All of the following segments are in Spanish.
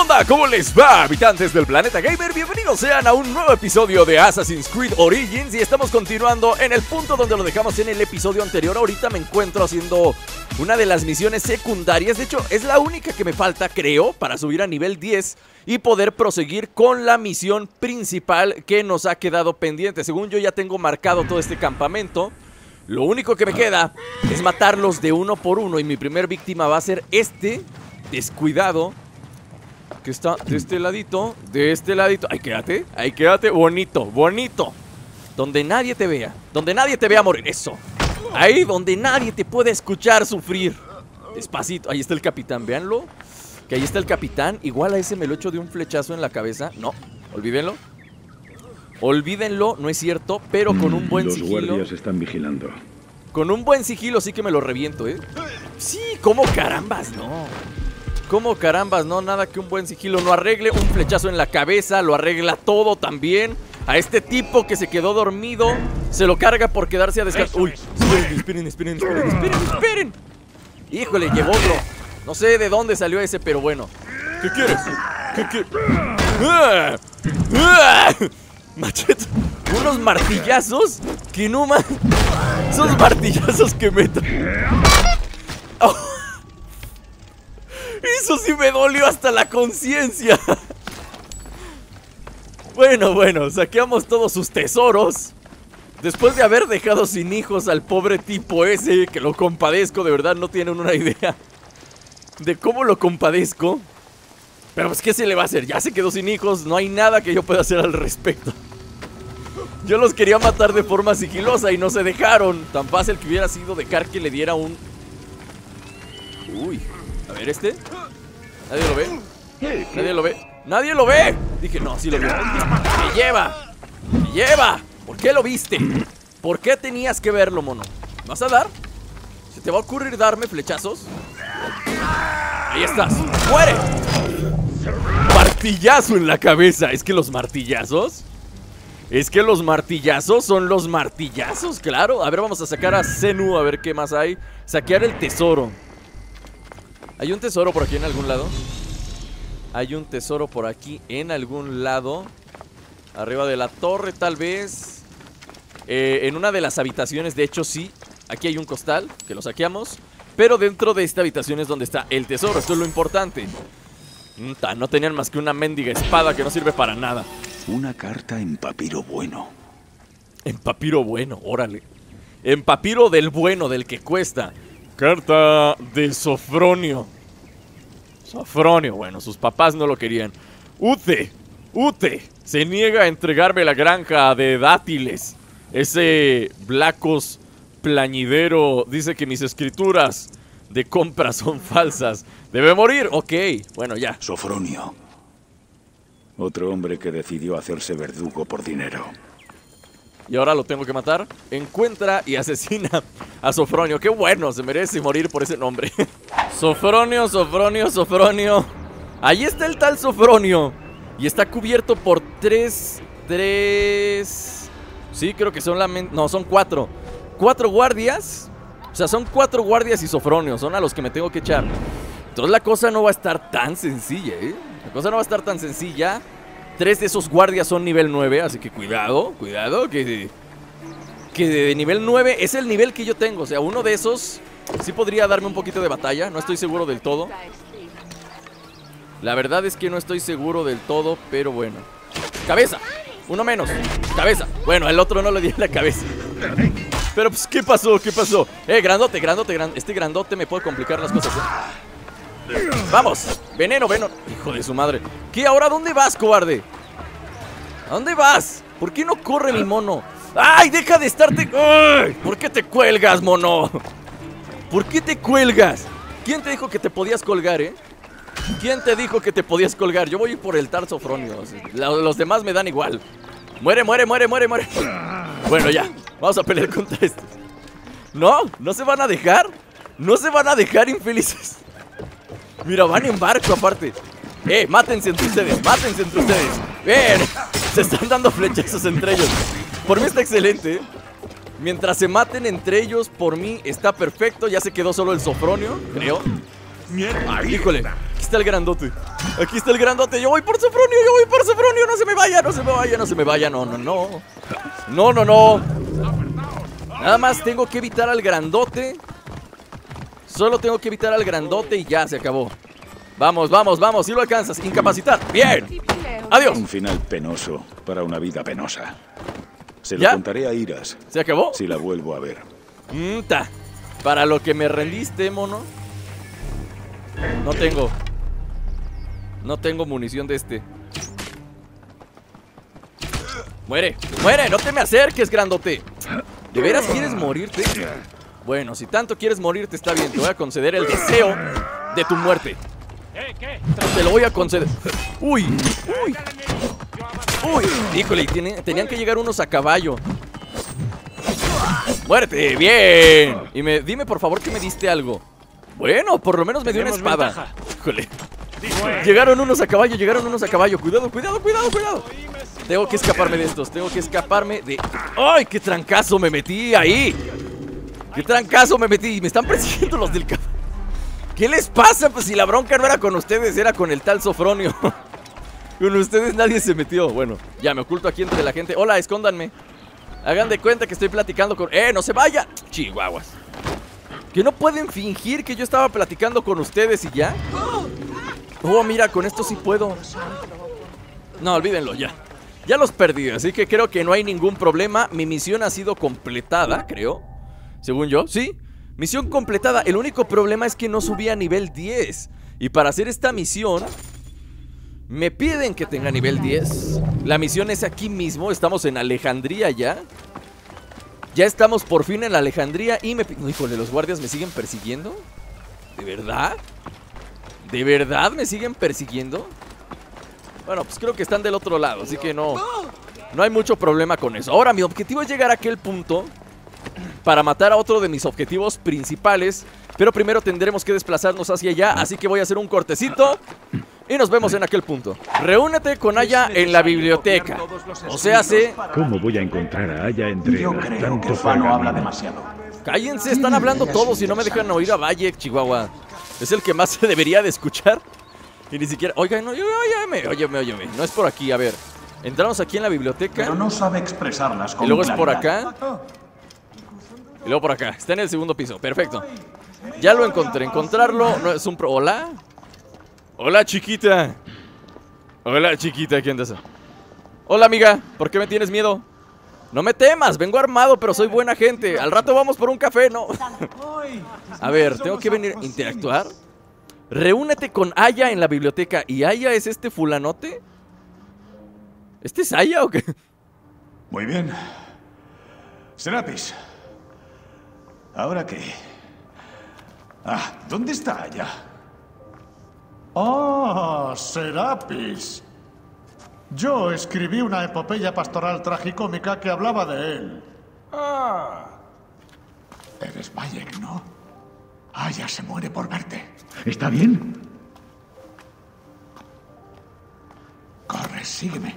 onda? ¿Cómo les va, habitantes del planeta gamer? Bienvenidos sean a un nuevo episodio de Assassin's Creed Origins. Y estamos continuando en el punto donde lo dejamos en el episodio anterior. Ahorita me encuentro haciendo una de las misiones secundarias. De hecho, es la única que me falta, creo, para subir a nivel 10 y poder proseguir con la misión principal que nos ha quedado pendiente. Según yo ya tengo marcado todo este campamento. Lo único que me queda es matarlos de uno por uno. Y mi primer víctima va a ser este descuidado que está de este ladito, Ahí quédate, bonito, donde nadie te vea, donde nadie te vea morir, eso. Ahí donde nadie te puede escuchar sufrir. Despacito, ahí está el capitán, véanlo. Que ahí está el capitán, igual a ese me lo echo de un flechazo en la cabeza. No, olvídenlo. No es cierto, pero con un buen sigilo. Los guardias están vigilando. Con un buen sigilo sí que me lo reviento, ¿eh? Sí, como carambas, no. Nada que un buen sigilo no arregle. Un flechazo en la cabeza lo arregla todo también. A este tipo que se quedó dormido se lo carga por quedarse a descansar. Uy, esperen. Híjole, llegó otro. No sé de dónde salió ese, pero bueno. ¿Qué quieres? Machete. Unos martillazos que no más. Esos martillazos que meto. Oh. Eso sí me dolió hasta la conciencia. Bueno, saqueamos todos sus tesoros. Después de haber dejado sin hijos al pobre tipo ese, que lo compadezco, de verdad no tienen una idea de cómo lo compadezco. Pero pues, ¿qué se le va a hacer? Ya se quedó sin hijos, no hay nada que yo pueda hacer al respecto. Yo los quería matar de forma sigilosa y no se dejaron. Tan fácil que hubiera sido dejar que le diera un... Uy... A ver, este. ¿Nadie lo ve? Dije, no, sí lo veo. ¡Me lleva! ¿Por qué lo viste? ¿Por qué tenías que verlo, mono? ¿Vas a dar? ¿Se te va a ocurrir darme flechazos? Ahí estás. ¡Muere! Martillazo en la cabeza. Es que los martillazos. Son los martillazos, claro. A ver, vamos a sacar a Senu, a ver qué más hay. Saquear el tesoro. ¿Hay un tesoro por aquí en algún lado? Arriba de la torre, tal vez. En una de las habitaciones, de hecho, sí. Aquí hay un costal, que lo saqueamos. Pero dentro de esta habitación es donde está el tesoro. Esto es lo importante. No tenían más que una mendiga espada que no sirve para nada. Una carta en papiro bueno. En papiro bueno, órale. En papiro del bueno, del que cuesta. Carta de Sofronio. Bueno, sus papás no lo querían. Ute se niega a entregarme la granja de dátiles. Ese Blacos plañidero dice que mis escrituras de compra son falsas. Debe morir, ok, bueno ya. Sofronio, otro hombre que decidió hacerse verdugo por dinero. Y ahora lo tengo que matar. Encuentra y asesina a Sofronio. Qué bueno, se merece morir por ese nombre. Sofronio, Ahí está el tal Sofronio. Y está cubierto por tres... Sí, creo que son la... No, son cuatro. Cuatro guardias. O sea, son cuatro guardias y Sofronio. Son a los que me tengo que echar. Entonces la cosa no va a estar tan sencilla, ¿eh? Tres de esos guardias son nivel 9, así que cuidado, que de nivel 9 es el nivel que yo tengo. O sea, uno de esos sí podría darme un poquito de batalla, no estoy seguro del todo. La verdad es que no estoy seguro del todo, pero bueno. ¡Cabeza! Uno menos, cabeza. Bueno, el otro no le di en la cabeza. Pero pues, ¿qué pasó? Grandote, este grandote me puede complicar las cosas, ¿eh? ¡Vamos! ¡Veneno, veneno! ¡Hijo de su madre! ¿Qué? ¿Ahora dónde vas, cobarde? ¿A dónde vas? ¿Por qué no corre mi mono? ¡Ay! ¡Deja de estarte! ¡Ay! ¿Por qué te cuelgas, mono? ¿Quién te dijo que te podías colgar, eh? Yo voy por el tal Sofronio. Los demás me dan igual. ¡Muere, muere! Bueno, ya. Vamos a pelear contra estos. ¿No? ¿No se van a dejar? Infelices. Mira, van en barco aparte. Mátense entre ustedes, Ven, se están dando flechazos entre ellos. Por mí está excelente. Mientras se maten entre ellos, por mí está perfecto. Ya se quedó solo el Sofronio, creo. Ay, híjole, Aquí está el grandote. Aquí está el grandote. Yo voy por Sofronio, yo voy por Sofronio. No se me vaya, no se me vaya, no se me vaya. No, no, no. No, no, no. Nada más tengo que evitar al grandote. Solo tengo que evitar al grandote y ya se acabó. Vamos, vamos, vamos. Si lo alcanzas. Incapacitar. Bien. Adiós. Un final penoso para una vida penosa. Se lo contaré a Iras. ¿Se acabó? Si la vuelvo a ver. Ta. Para lo que me rendiste, mono. No tengo. No tengo munición de este. Muere, muere, no te me acerques, grandote. ¿De veras quieres morirte? Bueno, si tanto quieres morirte, está bien. Te voy a conceder el deseo de tu muerte. Te lo voy a conceder. Uy, uy. Uy, híjole, tenían que llegar unos a caballo. Muérete, bien. Y dime por favor que me diste algo. Bueno, por lo menos me dio una espada. Híjole. Llegaron unos a caballo, llegaron unos a caballo. Cuidado, cuidado, cuidado, cuidado. Tengo que escaparme de estos, tengo que escaparme de... ¡Ay, qué trancazo me metí ahí! ¡Qué trancazo me metí! Me están persiguiendo los del caballo. ¿Qué les pasa? Pues si la bronca no era con ustedes, era con el tal Sofronio. Con ustedes nadie se metió. Bueno, ya me oculto aquí entre la gente. Hola, escóndanme. Hagan de cuenta que estoy platicando con... ¡Eh, no se vaya! Chihuahuas. Que no pueden fingir que yo estaba platicando con ustedes y ya. Oh, mira, con esto sí puedo. No, olvídenlo ya. Ya los perdí, así que creo que no hay ningún problema. Mi misión ha sido completada, creo. Según yo, sí. Misión completada, el único problema es que no subí a nivel 10. Y para hacer esta misión me piden que tenga nivel 10. La misión es aquí mismo, estamos en Alejandría ya. Ya estamos por fin en Alejandría y me... Híjole, los guardias me siguen persiguiendo. ¿De verdad? ¿De verdad me siguen persiguiendo? Bueno, pues creo que están del otro lado, así que no, no hay mucho problema con eso. Ahora, mi objetivo es llegar a aquel punto para matar a otro de mis objetivos principales, pero primero tendremos que desplazarnos hacia allá, así que voy a hacer un cortecito y nos vemos en aquel punto. Reúnete con Aya en la biblioteca. O sea, se... ¿Cómo voy a encontrar a Aya entre tanto? Yo creo que Fano habla demasiado. Cállense, están hablando todos y no me dejan oír a Bayek, Chihuahua. Es el que más se debería de escuchar. Y ni siquiera... Oigan, no, óyeme. No es por aquí, a ver. Entramos aquí en la biblioteca. Pero no sabe expresarlas con... Y luego es por acá. Y luego por acá. Está en el segundo piso. Perfecto. Ya lo encontré. Encontrarlo no es un pro... Hola. Hola, chiquita. Hola, chiquita. ¿Quién es eso? Hola, amiga. ¿Por qué me tienes miedo? No me temas. Vengo armado, pero soy buena gente. Al rato vamos por un café, ¿no? A ver, tengo que venir a interactuar. Reúnete con Aya en la biblioteca. ¿Y Aya es este fulanote? ¿Este es Aya o qué? Muy bien. Serapis. ¿Ahora qué? Ah, ¿dónde está Aya? ¡Oh, Serapis! Yo escribí una epopeya pastoral tragicómica que hablaba de él. Ah. Eres Bayek, ¿no? Aya se muere por verte. ¿Está bien? Corre, sígueme.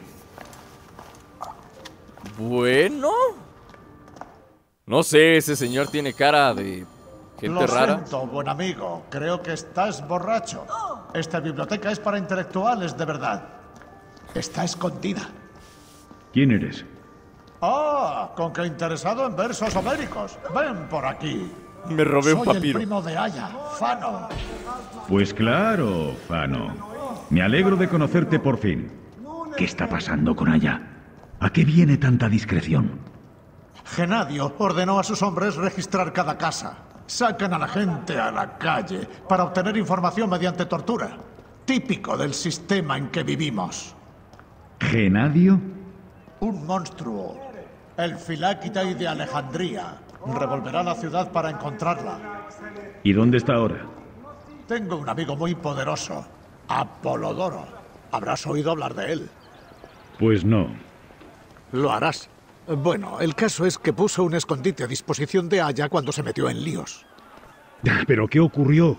Bueno. No sé, ese señor tiene cara de gente rara. Lo siento, buen amigo. Creo que estás borracho. Esta biblioteca es para intelectuales, de verdad. Está escondida. ¿Quién eres? Ah, con que interesado en versos homéricos. Ven por aquí. Me robé un papiro. Soy el primo de Aya, Fano. Pues claro, Fano. Me alegro de conocerte por fin. ¿Qué está pasando con Aya? ¿A qué viene tanta discreción? Genadio ordenó a sus hombres registrar cada casa. Sacan a la gente a la calle para obtener información mediante tortura. Típico del sistema en que vivimos. ¿Genadio? Un monstruo. El Filakitay de Alejandría. Revolverá la ciudad para encontrarla. ¿Y dónde está ahora? Tengo un amigo muy poderoso, Apolodoro. ¿Habrás oído hablar de él? Pues no. Lo harás. Bueno, el caso es que puso un escondite a disposición de Aya cuando se metió en líos. ¿Pero qué ocurrió?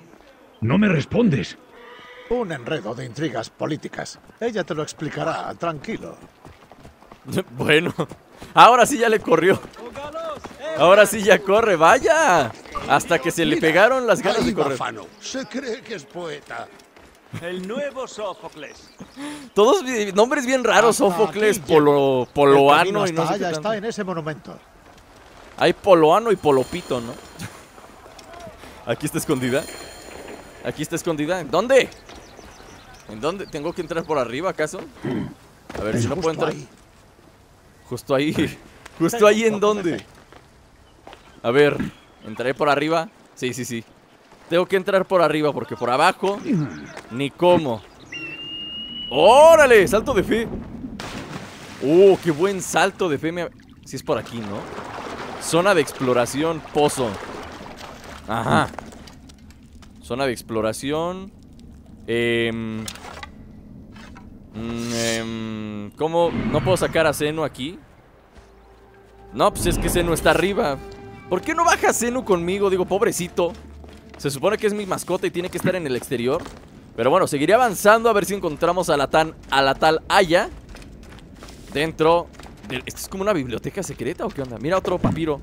No me respondes. Un enredo de intrigas políticas. Ella te lo explicará, tranquilo. Bueno, ahora sí ya le corrió. Ahora sí ya corre, vaya. Hasta que se le pegaron las ganas de correr. Se cree que es poeta. El nuevo Sófocles. Todos nombres bien raros, Sófocles, Poloano y no sé. Ya está en ese monumento. Hay Poloano y Polopito, ¿no? Aquí está escondida. Aquí está escondida. ¿En dónde? ¿En dónde? ¿Tengo que entrar por arriba, acaso? A ver, si no puedo entrar. Justo ahí. Justo ahí, ¿en dónde? A ver, entraré por arriba. Sí, sí, sí. Tengo que entrar por arriba porque por abajo ni cómo. ¡Órale! Salto de fe. ¡Oh, qué buen salto de fe! Si es por aquí, ¿no? Zona de exploración, pozo. Ajá. Zona de exploración. ¿Cómo? ¿No puedo sacar a Senu aquí? No, pues es que Senu está arriba. ¿Por qué no baja Senu conmigo? Digo, pobrecito. Se supone que es mi mascota y tiene que estar en el exterior. Pero bueno, seguiré avanzando a ver si encontramos a la tal Aya. Dentro de... ¿Esto es como una biblioteca secreta o qué onda? Mira, otro papiro.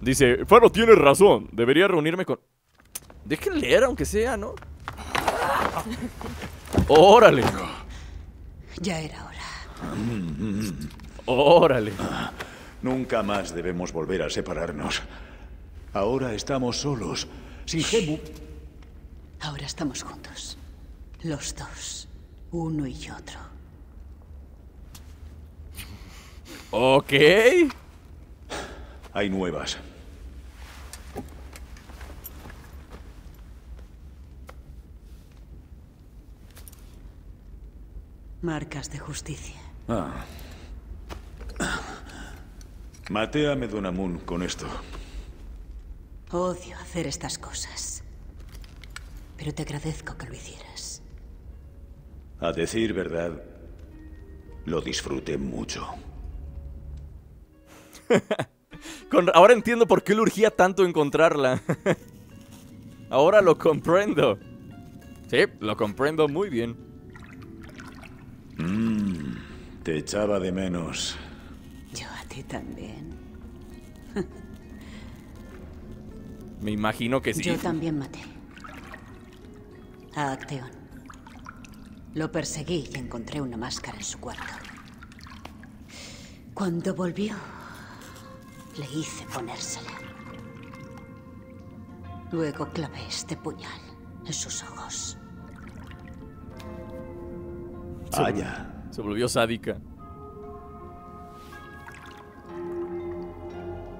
Dice, Fano tiene razón, debería reunirme con... Dejen leer aunque sea, ¿no? ¡Órale! Ya era hora. ¡Órale! Nunca más debemos volver a separarnos. Ahora estamos solos, sin Senu. Ahora estamos juntos. Los dos. Uno y otro. Ok. Hay nuevas. Marcas de justicia. Maté a Medonamun con esto. Odio hacer estas cosas, pero te agradezco que lo hicieras. A decir verdad, lo disfruté mucho. Ahora entiendo por qué le urgía tanto encontrarla. Ahora lo comprendo. Sí, lo comprendo muy bien. Te echaba de menos. Yo a ti también. Me imagino que sí. Yo también maté a Acteón. Lo perseguí y encontré una máscara en su cuarto. Cuando volvió, le hice ponérsela. Luego clavé este puñal en sus ojos. Vaya. Se volvió sádica.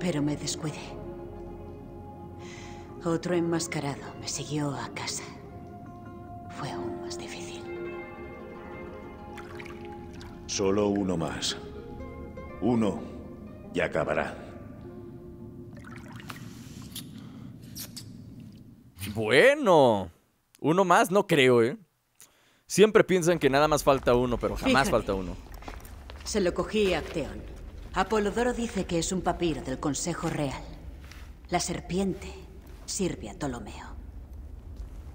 Pero me descuidé. Otro enmascarado me siguió a casa. Fue aún más difícil. Solo uno más. Uno y acabará. Bueno. Uno más no creo, ¿eh? Siempre piensan que nada más falta uno, pero jamás falta uno. Se lo cogí a Acteón. Apolodoro dice que es un papiro del Consejo Real. La serpiente... sirve a Ptolomeo.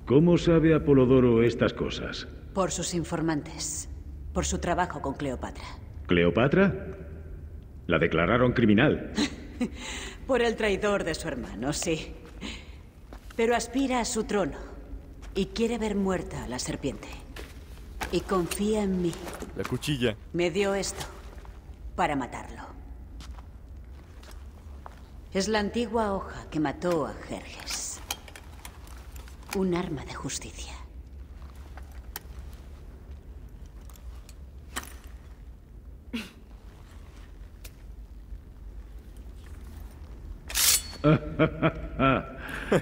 ¿Cómo sabe Apolodoro estas cosas? Por sus informantes. Por su trabajo con Cleopatra. ¿Cleopatra? La declararon criminal. Por el traidor de su hermano, sí. Pero aspira a su trono. Y quiere ver muerta a la serpiente. Y confía en mí. La cuchilla. Me dio esto para matarlo. Es la antigua hoja que mató a Jerjes. Un arma de justicia.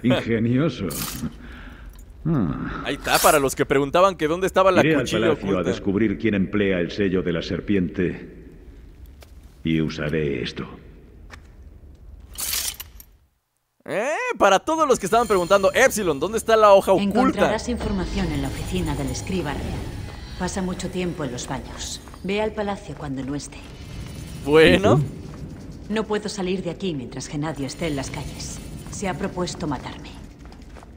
Ingenioso. Ahí está, para los que preguntaban que dónde estaba la cuchilla. Iré al palacio a descubrir quién emplea el sello de la serpiente. Y usaré esto. Para todos los que estaban preguntando, Epsilon, ¿dónde está la hoja oculta? Encontrarás información en la oficina del escriba real. Pasa mucho tiempo en los baños. Ve al palacio cuando no esté. Bueno. No puedo salir de aquí mientras Genadio esté en las calles. Se ha propuesto matarme.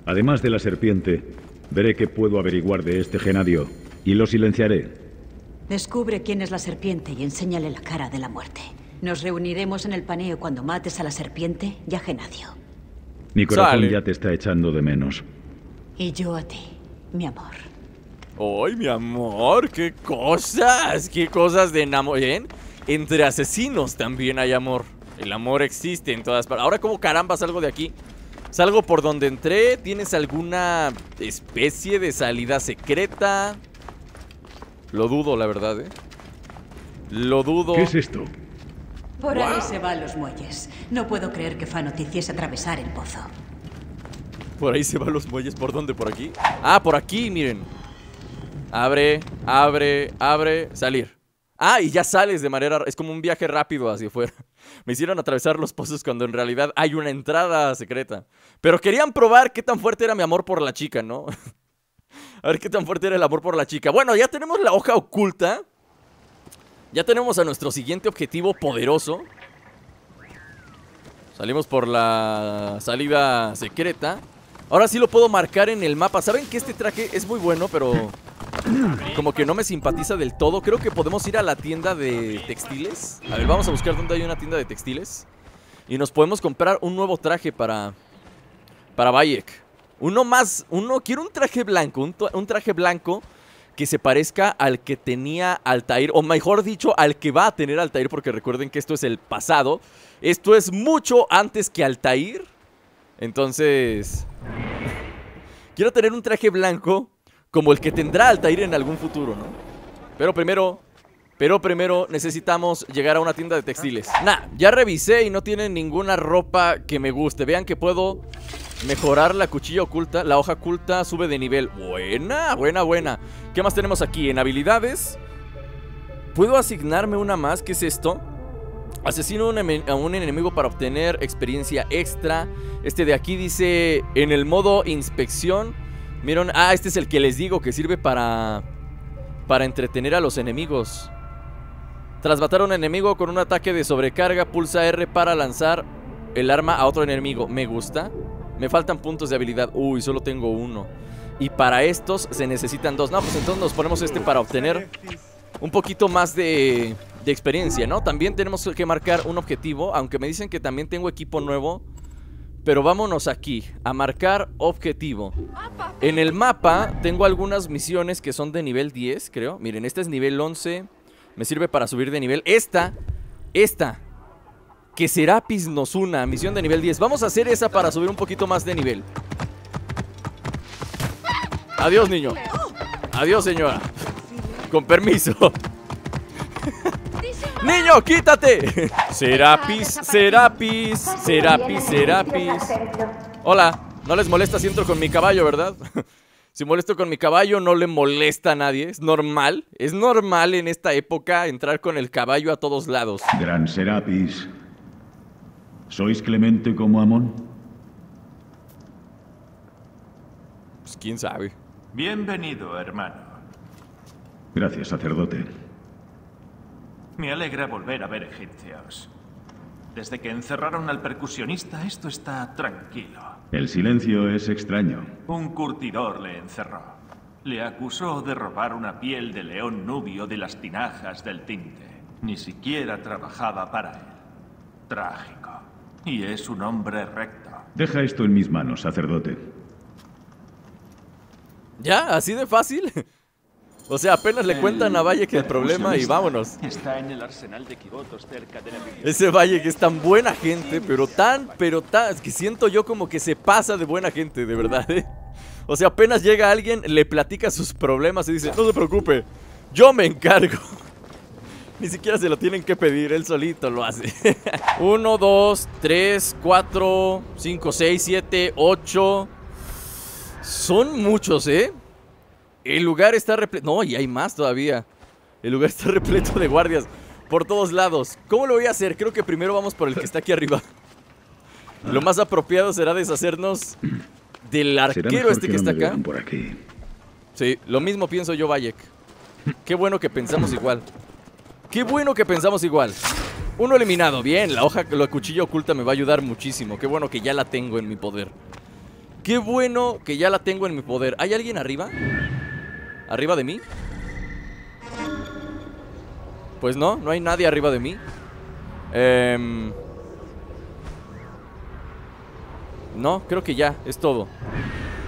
Además de la serpiente, veré qué puedo averiguar de este Genadio y lo silenciaré. Descubre quién es la serpiente y enséñale la cara de la muerte. Nos reuniremos en el paneo cuando mates a la serpiente y a Genadio. Mi corazón ya te está echando de menos. Y yo a ti. mi amor. ¡Ay, mi amor! ¡Qué cosas! ¡Qué cosas de enamor! ¿Ven? Entre asesinos también hay amor. El amor existe en todas partes. Ahora, ¿cómo caramba salgo de aquí? ¿Salgo por donde entré? ¿Tienes alguna especie de salida secreta? Lo dudo, la verdad, ¿eh? Lo dudo. ¿Qué es esto? Por ahí se va a los muelles. No puedo creer que Fano te hiciese atravesar el pozo. Por ahí se va a los muelles. ¿Por dónde? ¿Por aquí? Ah, por aquí, miren. Abre, abre, abre. Salir. Ah, y ya sales de manera... Es como un viaje rápido hacia afuera. Me hicieron atravesar los pozos cuando en realidad hay una entrada secreta. Pero querían probar qué tan fuerte era mi amor por la chica, ¿no? A ver qué tan fuerte era el amor por la chica. Bueno, ya tenemos la hoja oculta. Ya tenemos a nuestro siguiente objetivo poderoso. Salimos por la salida secreta. Ahora sí lo puedo marcar en el mapa. Saben que este traje es muy bueno, pero como que no me simpatiza del todo. Creo que podemos ir a la tienda de textiles. A ver, vamos a buscar dónde hay una tienda de textiles. Y nos podemos comprar un nuevo traje para Bayek. Uno más, quiero un traje blanco, un traje blanco que se parezca al que tenía Altair, o mejor dicho, al que va a tener Altair, porque recuerden que esto es el pasado. Esto es mucho antes que Altair. Entonces, quiero tener un traje blanco como el que tendrá Altair en algún futuro, ¿no? Pero primero necesitamos llegar a una tienda de textiles. Nah, ya revisé y no tienen ninguna ropa que me guste. Vean que puedo mejorar la cuchilla oculta. La hoja oculta sube de nivel. Buena, buena, buena. ¿Qué más tenemos aquí? En habilidades puedo asignarme una más. ¿Qué es esto? Asesino a un enemigo para obtener experiencia extra. Este de aquí dice en el modo inspección. Miren, ah, este es el que les digo que sirve para entretener a los enemigos. Tras matar a un enemigo con un ataque de sobrecarga, pulsa R para lanzar el arma a otro enemigo. Me gusta. Me faltan puntos de habilidad. Uy, solo tengo uno. Y para estos se necesitan dos. No, pues entonces nos ponemos este para obtener un poquito más de experiencia, ¿no? También tenemos que marcar un objetivo. Aunque me dicen que también tengo equipo nuevo. Pero vámonos aquí, a marcar objetivo. En el mapa tengo algunas misiones que son de nivel 10, creo. Miren, esta es nivel 11. Me sirve para subir de nivel. Esta. Que Serapis nos una, misión de nivel 10. Vamos a hacer esa para subir un poquito más de nivel. Adiós, niño. Adiós, señora. Con permiso. ¡Niño, quítate! Serapis. Hola, no les molesta si entro con mi caballo, ¿verdad? Si molesto con mi caballo, no le molesta a nadie. Es normal en esta época entrar con el caballo a todos lados. Gran Serapis, ¿sois clemente como Amón? Pues quién sabe. Bienvenido, hermano. Gracias, sacerdote. Me alegra volver a ver egipcios. Desde que encerraron al percusionista, esto está tranquilo. El silencio es extraño. Un curtidor le encerró. Le acusó de robar una piel de león nubio de las tinajas del tinte. Ni siquiera trabajaba para él. Trágico. Y es un hombre recto. Deja esto en mis manos, sacerdote. ¿Ya? ¿Así de fácil? O sea, apenas le cuentan a Bayek el problema y vámonos. Está en el arsenal de Kibotos, cerca de la biblioteca. Ese Bayek es tan buena gente, pero tan... Es que siento yo como que se pasa de buena gente, de verdad, ¿eh? O sea, apenas llega alguien, le platica sus problemas y dice, no se preocupe, yo me encargo. Ni siquiera se lo tienen que pedir, él solito lo hace. 1, 2, 3, 4, 5, 6, 7, 8. Son muchos, ¿eh? El lugar está repleto... No, y hay más todavía. El lugar está repleto de guardias por todos lados. ¿Cómo lo voy a hacer? Creo que primero vamos por el que está aquí arriba. Lo más apropiado será deshacernos del arquero este que está acá. Por aquí. Sí, lo mismo pienso yo, Bayek. Qué bueno que pensamos igual. ¡Qué bueno que pensamos igual! Uno eliminado, bien, la cuchilla oculta me va a ayudar muchísimo. Qué bueno que ya la tengo en mi poder. Qué bueno que ya la tengo en mi poder. ¿Hay alguien arriba? ¿Arriba de mí? Pues no, no hay nadie arriba de mí. No, creo que ya, es todo.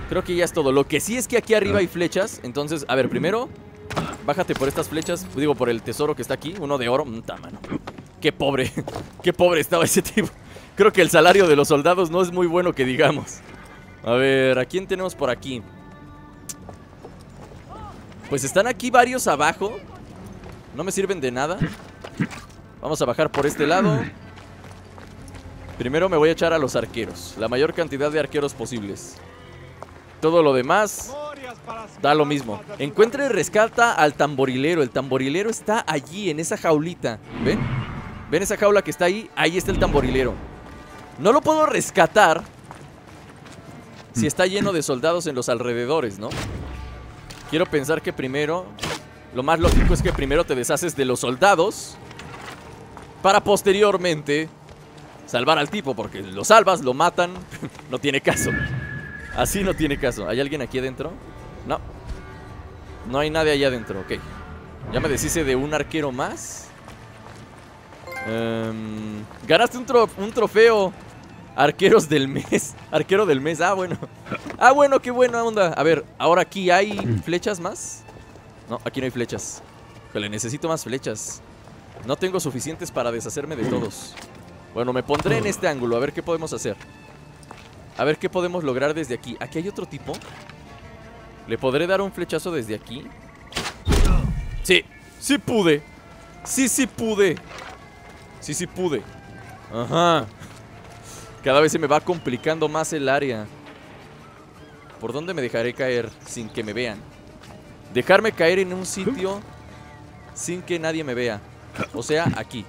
Creo que ya es todo. Lo que sí es que aquí arriba hay flechas. Entonces, a ver, primero bájate por estas flechas. Digo, por el tesoro que está aquí. Uno de oro. Mano. Qué pobre. Qué pobre estaba ese tipo. Creo que el salario de los soldados no es muy bueno que digamos. A ver, ¿a quién tenemos por aquí? Pues están aquí varios abajo. No me sirven de nada. Vamos a bajar por este lado. Primero me voy a echar a los arqueros. La mayor cantidad de arqueros posibles. Todo lo demás da lo mismo. Encuentra y rescata al tamborilero. El tamborilero está allí, en esa jaulita. ¿Ven? ¿Ven esa jaula que está ahí? Ahí está el tamborilero. No lo puedo rescatar si está lleno de soldados en los alrededores, ¿no? Quiero pensar que primero... Lo más lógico es que primero te deshaces de los soldados para posteriormente salvar al tipo, porque lo salvas, lo matan. No tiene caso. Así no tiene caso. ¿Hay alguien aquí adentro? No. No hay nadie allá adentro, ok. Ya me deshice de un arquero más. Ganaste un trofeo. Arqueros del mes. Arquero del mes, ah bueno. Ah bueno, qué buena onda. A ver, ahora aquí hay flechas más. No, aquí no hay flechas. Híjole, necesito más flechas. No tengo suficientes para deshacerme de todos. Bueno, me pondré en este ángulo. A ver qué podemos hacer. A ver qué podemos lograr desde aquí. Aquí hay otro tipo. ¿Le podré dar un flechazo desde aquí? Sí, sí pude. Sí, sí pude. Sí, sí pude. Ajá. Cada vez se me va complicando más el área. ¿Por dónde me dejaré caer sin que me vean? Dejarme caer en un sitio sin que nadie me vea. O sea, aquí.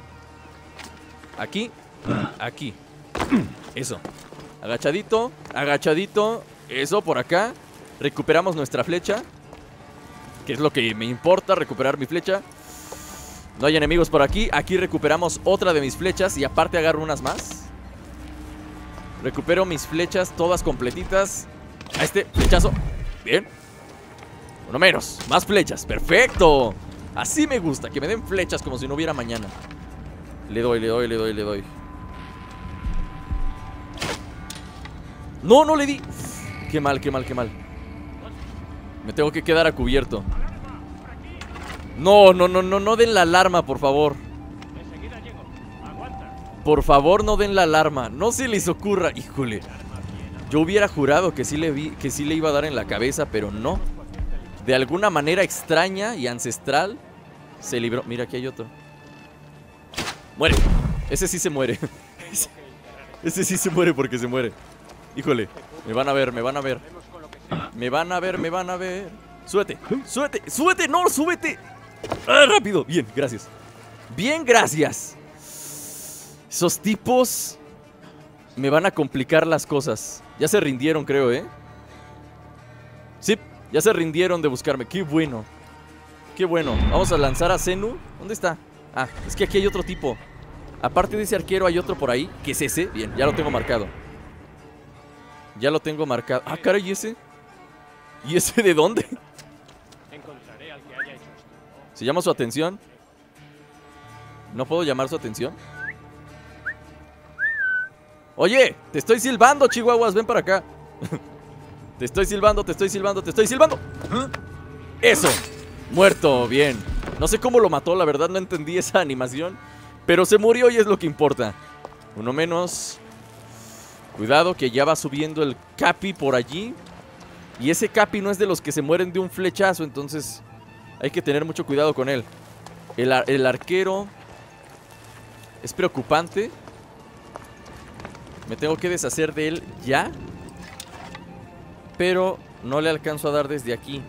Aquí. Aquí. Eso. Agachadito. Agachadito. Eso, por acá. Recuperamos nuestra flecha. Que es lo que me importa, recuperar mi flecha. No hay enemigos por aquí. Aquí recuperamos otra de mis flechas. Y aparte agarro unas más. Recupero mis flechas todas completitas. A este flechazo. Bien. Uno menos. Más flechas. Perfecto. Así me gusta. Que me den flechas como si no hubiera mañana. Le doy, le doy, le doy, le doy. No, no le di. Qué mal, qué mal, qué mal. Me tengo que quedar a cubierto. No, no, no, no, no den la alarma, por favor. Por favor, no den la alarma. No se les ocurra. Híjole. Yo hubiera jurado que sí le iba a dar en la cabeza, pero no. De alguna manera extraña y ancestral se libró. Mira, aquí hay otro. Muere. Ese sí se muere. Ese sí se muere porque se muere. Híjole. Me van a ver, me van a ver. Me van a ver, me van a ver. Súbete, súbete, súbete. No, súbete. Ah, rápido. Bien, gracias. Bien, gracias. Esos tipos me van a complicar las cosas. Ya se rindieron, creo, ¿eh? Sí. Ya se rindieron de buscarme. Qué bueno. Qué bueno. Vamos a lanzar a Senu. ¿Dónde está? Ah, es que aquí hay otro tipo. Aparte de ese arquero hay otro por ahí. ¿Qué es ese? Bien, ya lo tengo marcado. Ya lo tengo marcado. Ah, caray, ¿y ese? ¿Y ese de dónde? ¿Se llama su atención? ¿No puedo llamar su atención? Oye, te estoy silbando, chihuahuas. Ven para acá. Te estoy silbando, te estoy silbando, te estoy silbando. Eso, muerto, bien. No sé cómo lo mató, la verdad no entendí esa animación. Pero se murió y es lo que importa. Uno menos. Cuidado que ya va subiendo el capi por allí. Y ese capi no es de los que se mueren de un flechazo, entonces hay que tener mucho cuidado con él. El arquero es preocupante. Me tengo que deshacer de él ya. Pero no le alcanzo a dar desde aquí.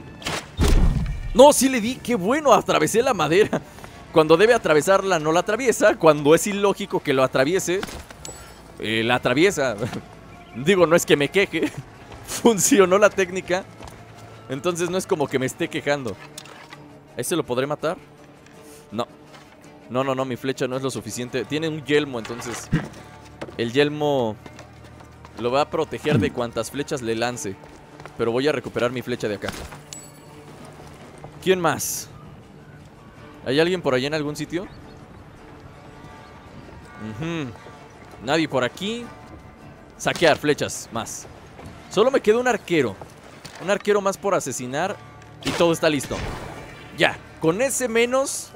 No, sí le di. Qué bueno, atravesé la madera. Cuando debe atravesarla no la atraviesa. Cuando es ilógico que lo atraviese, la atraviesa. Digo, no es que me queje. Funcionó la técnica. Entonces no es como que me esté quejando. ¿A ese lo podré matar? No. No, no, no, mi flecha no es lo suficiente. Tiene un yelmo, entonces el yelmo lo va a proteger de cuantas flechas le lance. Pero voy a recuperar mi flecha de acá. ¿Quién más? ¿Hay alguien por allá en algún sitio? Nadie por aquí. Saquear flechas, más. Solo me queda un arquero. Un arquero más por asesinar. Y todo está listo. Ya, con ese menos.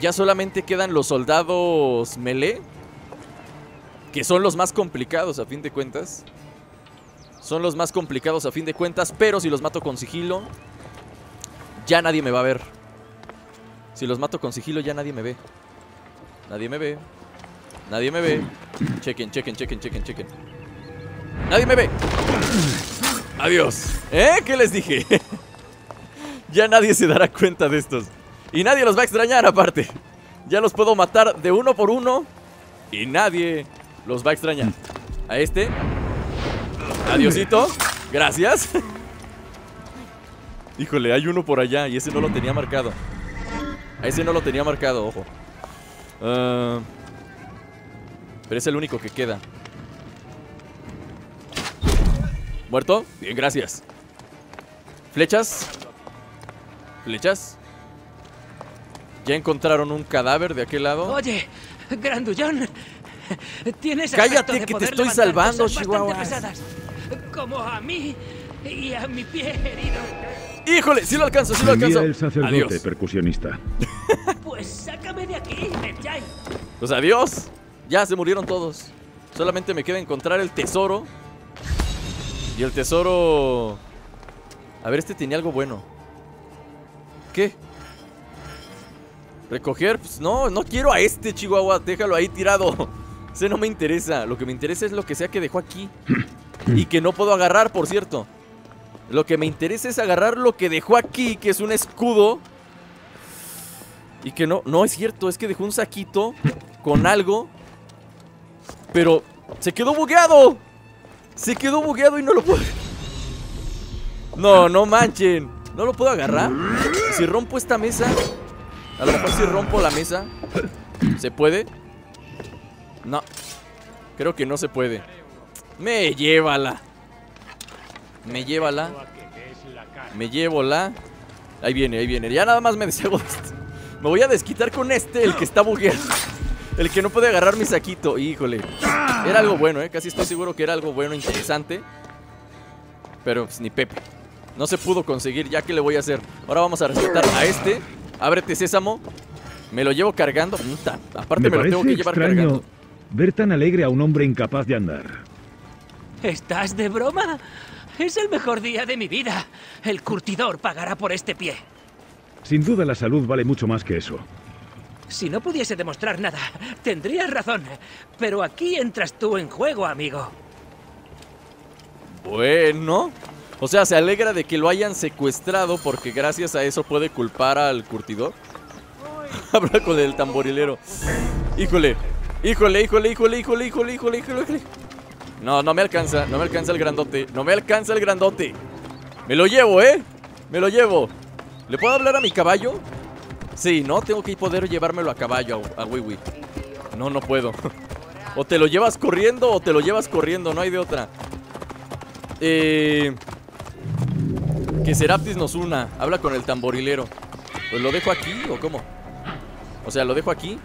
Ya solamente quedan los soldados melee, que son los más complicados a fin de cuentas. Son los más complicados a fin de cuentas. Pero si los mato con sigilo, ya nadie me va a ver. Si los mato con sigilo, ya nadie me ve. Nadie me ve. Nadie me ve. Chequen, chequen, chequen, chequen, chequen. Nadie me ve. Adiós. ¿Eh? ¿Qué les dije? Ya nadie se dará cuenta de estos. Y nadie los va a extrañar aparte. Ya los puedo matar de uno por uno y nadie los va a extrañar. A este. Adiosito. Gracias. Híjole, hay uno por allá y ese no lo tenía marcado. A ese no lo tenía marcado, ojo. Pero es el único que queda. ¿Muerto? Bien, gracias. ¿Flechas? ¿Flechas? Ya encontraron un cadáver de aquel lado. Oye, grandullón. Tienes cállate que te estoy salvando, Chihuahua. Como a mí y a mi pie herido. Híjole, sí lo alcanzo, sí lo alcanzo. El sacerdote. Adiós. Percusionista. Pues sácame de aquí, Merjai. Pues adiós. Ya se murieron todos. Solamente me queda encontrar el tesoro. Y el tesoro... A ver, este tenía algo bueno. ¿Qué? ¿Recoger? Pues no, no quiero a este, Chihuahua. Déjalo ahí tirado. Ese no me interesa. Lo que me interesa es lo que sea que dejó aquí. Y que no puedo agarrar, por cierto. Lo que me interesa es agarrar lo que dejó aquí, que es un escudo. Y que no... No, es cierto. Es que dejó un saquito con algo. Pero... ¡se quedó bugueado! Se quedó bugueado y no lo puedo... No, no manchen. No lo puedo agarrar. Si rompo esta mesa... A lo mejor si rompo la mesa... ¿Se puede? No. Creo que no se puede. ¡Me llévala! Me llévala. Me llévola. Ahí viene, ahí viene. Ya nada más me deshago de esto. Me voy a desquitar con este, el que está bugueado. El que no puede agarrar mi saquito. Híjole. Era algo bueno, ¿eh? Casi estoy seguro que era algo bueno, interesante. Pero pues, ni Pepe. No se pudo conseguir, ya que le voy a hacer. Ahora vamos a rescatar a este. Ábrete, sésamo. Me lo llevo cargando. Aparte me lo tengo que llevar cargando. Ver tan alegre a un hombre incapaz de andar. ¿Estás de broma? Es el mejor día de mi vida. El curtidor pagará por este pie. Sin duda la salud vale mucho más que eso. Si no pudiese demostrar nada, tendrías razón. Pero aquí entras tú en juego, amigo. Bueno. O sea, se alegra de que lo hayan secuestrado porque gracias a eso puede culpar al curtidor. Habla con el tamborilero. Híjole. Híjole, híjole, híjole, híjole, híjole, híjole, híjole. No, no me alcanza. No me alcanza el grandote. No me alcanza el grandote. Me lo llevo, ¿eh? Me lo llevo. ¿Le puedo hablar a mi caballo? Sí, ¿no? Tengo que poder llevármelo a caballo, a Wiwi. No, no puedo. O te lo llevas corriendo o te lo llevas corriendo. No hay de otra. Que Serapis nos una. Habla con el tamborilero. Pues lo dejo aquí o cómo. O sea, lo dejo aquí.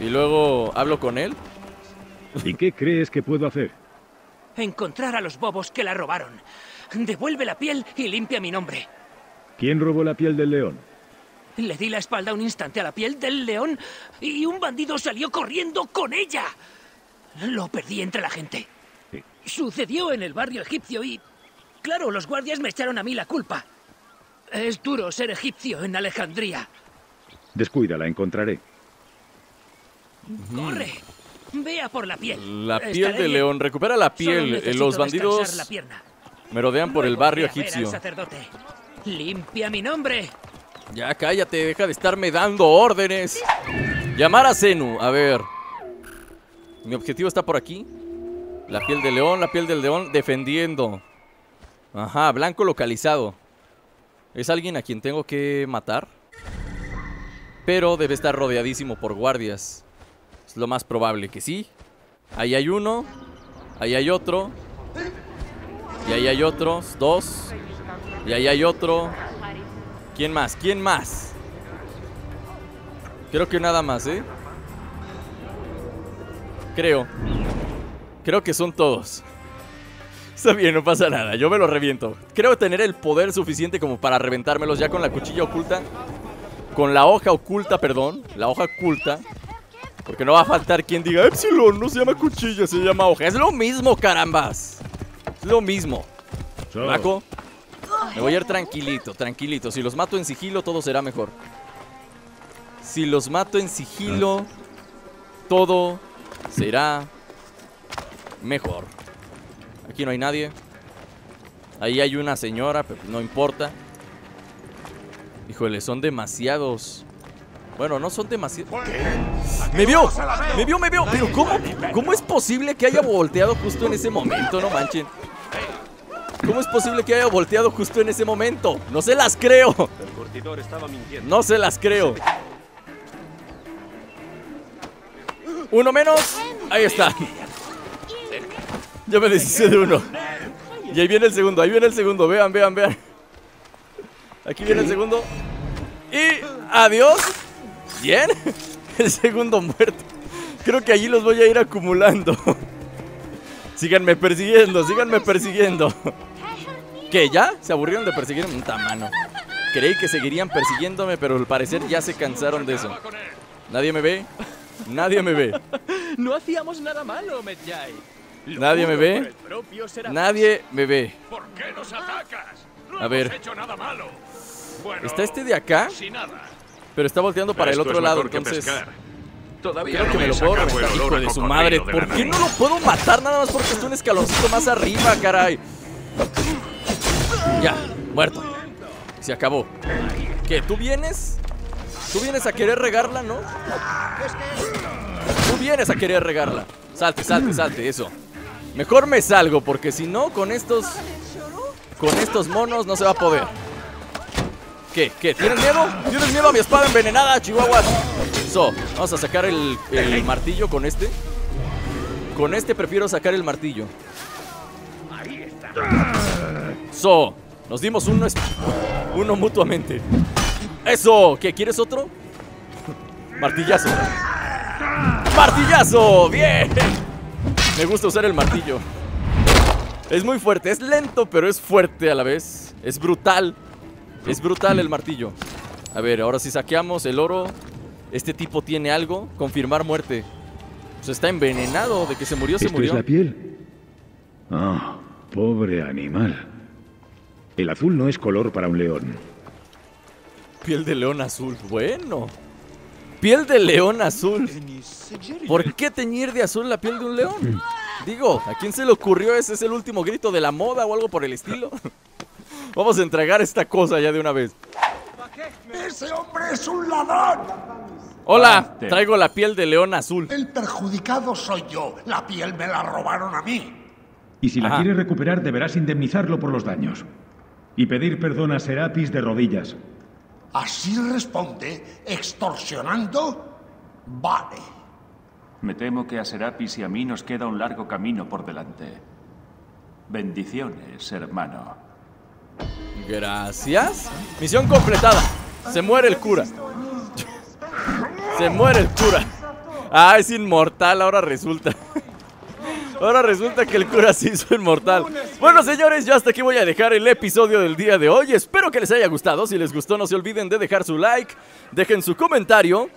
Y luego hablo con él. ¿Y qué crees que puedo hacer? Encontrar a los bobos que la robaron. Devuelve la piel y limpia mi nombre. ¿Quién robó la piel del león? Le di la espalda un instante a la piel del león y un bandido salió corriendo con ella. Lo perdí entre la gente. Sucedió en el barrio egipcio y... Claro, los guardias me echaron a mí la culpa. Es duro ser egipcio en Alejandría. Descuida, la encontraré. ¡Corre! Vea por la piel. La piel del león. Recupera la piel. Los bandidos merodean por el barrio egipcio. Limpia mi nombre. Ya cállate, deja de estarme dando órdenes. Llamar a Senu, a ver. Mi objetivo está por aquí. La piel del león, la piel del león. Defendiendo. Ajá, blanco localizado. Es alguien a quien tengo que matar. Pero debe estar rodeadísimo por guardias. Es lo más probable que sí. Ahí hay uno. Ahí hay otro. Y ahí hay otros, dos. Y ahí hay otro. ¿Quién más? ¿Quién más? Creo que nada más, ¿eh? Creo. Creo que son todos. Está bien, no pasa nada, yo me lo reviento. Creo tener el poder suficiente como para reventármelos ya con la cuchilla oculta. Con la hoja oculta, perdón. La hoja oculta. Porque no va a faltar quien diga: Epsilon, no se llama cuchilla, se llama hoja. Es lo mismo, carambas. Es lo mismo. Maco, me voy a ir tranquilito, tranquilito. Si los mato en sigilo, todo será mejor. Si los mato en sigilo, todo será mejor. Aquí no hay nadie. Ahí hay una señora, pero no importa. Híjole, son demasiados. Bueno, no son demasiados. ¡Me vio! ¡Me vio, me vio! Pero ¿cómo? ¿Cómo es posible que haya volteado justo en ese momento? No manchen. ¿Cómo es posible que haya volteado justo en ese momento? ¡No se las creo! El curtidor estaba mintiendo. ¡No se las creo! Uno menos. Ahí está. Ya me deshice de uno. Y ahí viene el segundo, ahí viene el segundo. Vean, vean, vean. Aquí viene el segundo. Y adiós. Bien. El segundo muerto. Creo que allí los voy a ir acumulando. Síganme persiguiendo, síganme persiguiendo. ¿Qué? ¿Ya? ¿Se aburrieron de perseguirme? Un tamano. Creí que seguirían persiguiéndome, pero al parecer ya se cansaron de eso. Nadie me ve. Nadie me ve. No hacíamos nada malo, Medjay. Nadie me ve. Nadie me ve. ¿Por qué nos atacas? No a ver. Hemos hecho nada malo. Bueno, está este de acá. Pero está volteando para el otro lado, entonces. Todavía creo que me lo puedo reventar, hijo de su madre. ¿Por qué no lo puedo matar nada más porque está un escaloncito más arriba, caray? Ya, muerto. Se acabó. ¿Qué? ¿Tú vienes? ¿Tú vienes a querer regarla, no? Tú vienes a querer regarla. Salte, salte, salte, eso. Mejor me salgo, porque si no, con estos monos no se va a poder. ¿Qué? ¿Qué? ¿Tienes miedo? ¿Tienes miedo a mi espada envenenada, chihuahuas? So, vamos a sacar el martillo con este. Con este prefiero sacar el martillo. So, nos dimos uno mutuamente. ¡Eso! ¿Qué? ¿Quieres otro? Martillazo. ¡Martillazo! ¡Bien! Me gusta usar el martillo. Es muy fuerte, es lento, pero es fuerte a la vez. Es brutal. Es brutal el martillo. A ver, ahora sí saqueamos el oro. Este tipo tiene algo. Confirmar muerte. Pues está envenenado. De que se murió, se murió. ¿Esto es la piel? Ah, pobre animal. El azul no es color para un león. Piel de león azul. Bueno. Piel de león azul. ¿Por qué teñir de azul la piel de un león? Digo, ¿a quién se le ocurrió? Ese es el último grito de la moda o algo por el estilo. Vamos a entregar esta cosa ya de una vez. ¡Ese hombre es un ladrón! Hola, traigo la piel de león azul. El perjudicado soy yo. La piel me la robaron a mí. Y si la quieres recuperar, deberás indemnizarlo por los daños. Y pedir perdón a Serapis de rodillas. ¿Así responde, extorsionando? Vale. Me temo que a Serapis y a mí nos queda un largo camino por delante. Bendiciones, hermano. Gracias. Misión completada. Se muere el cura. Se muere el cura. Ah, es inmortal, ahora resulta. Ahora resulta que el cura se hizo inmortal. Bueno, señores, yo hasta aquí voy a dejar el episodio del día de hoy. Espero que les haya gustado. Si les gustó, no se olviden de dejar su like. Dejen su comentario.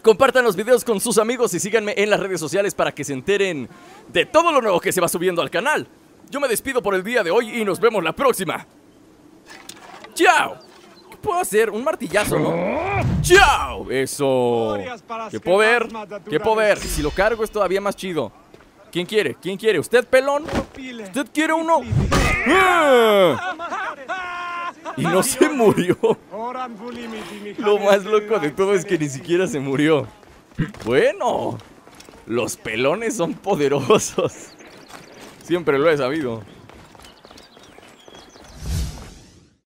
Compartan los videos con sus amigos y síganme en las redes sociales para que se enteren de todo lo nuevo que se va subiendo al canal. Yo me despido por el día de hoy y nos vemos la próxima. ¡Chao! ¿Qué puedo hacer? Un martillazo, ¿no? ¡Chao! Eso. ¡Qué poder! ¡Qué poder! Si lo cargo es todavía más chido. ¿Quién quiere? ¿Quién quiere? ¿Usted, pelón? ¿Usted quiere uno? Y no se murió. Lo más loco de todo es que ni siquiera se murió. Bueno, los pelones son poderosos. Siempre lo he sabido.